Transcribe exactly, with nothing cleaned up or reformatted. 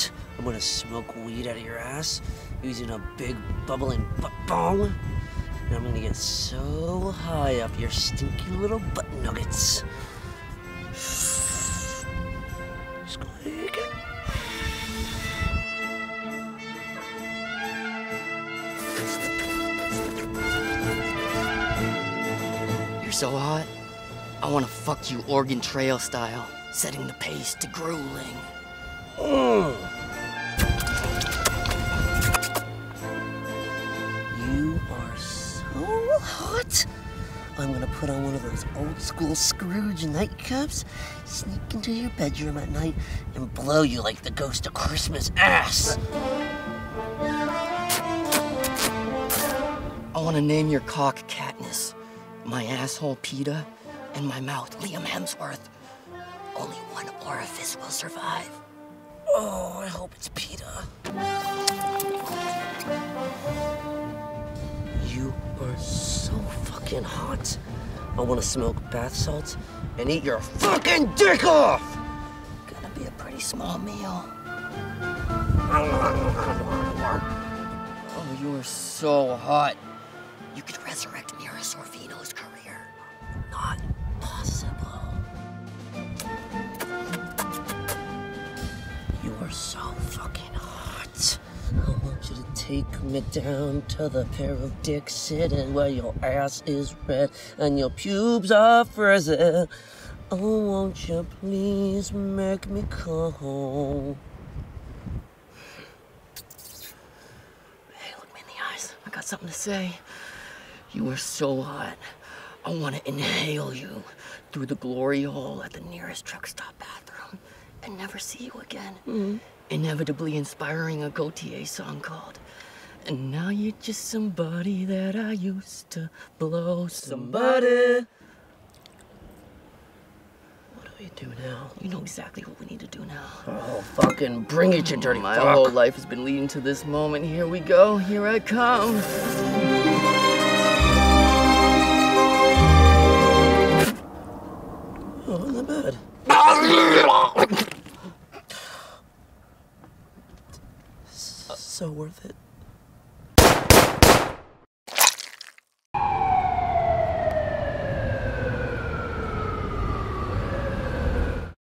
What? I'm gonna smoke weed out of your ass using a big bubbling butt bong? And I'm gonna get so high off your stinky little butt nuggets. Squeak. You're so hot. I wanna fuck you Oregon Trail style, setting the pace to grueling. Mm. You are so hot. I'm gonna put on one of those old school Scrooge nightcaps, sneak into your bedroom at night, and blow you like the ghost of Christmas ass. I wanna name your cock Katniss, my asshole PETA, and my mouth Liam Hemsworth. Only one orifice will survive. Oh, I hope it's PETA. You are so fucking hot. I want to smoke bath salts and eat your fucking dick off! Gonna be a pretty small meal. Oh, you are so hot. You could resurrect Mira Sorvino's career. Not possible. You're so fucking hot. I want you to take me down to the pair of dicks sitting where your ass is red and your pubes are frozen. Oh, won't you please make me come? Hey, look me in the eyes. I got something to say. You are so hot. I want to inhale you through the glory hole at the nearest truck stop bathroom and never see you again. Mm-hmm. Inevitably inspiring a Gaultier song called "And Now You're Just Somebody That I Used to Blow Somebody." What do we do now? You know exactly what we need to do now. Oh, fucking bring it, you dirty fuck. My whole life has been leading to this moment. Here we go, here I come. Oh, not bad. So worth it.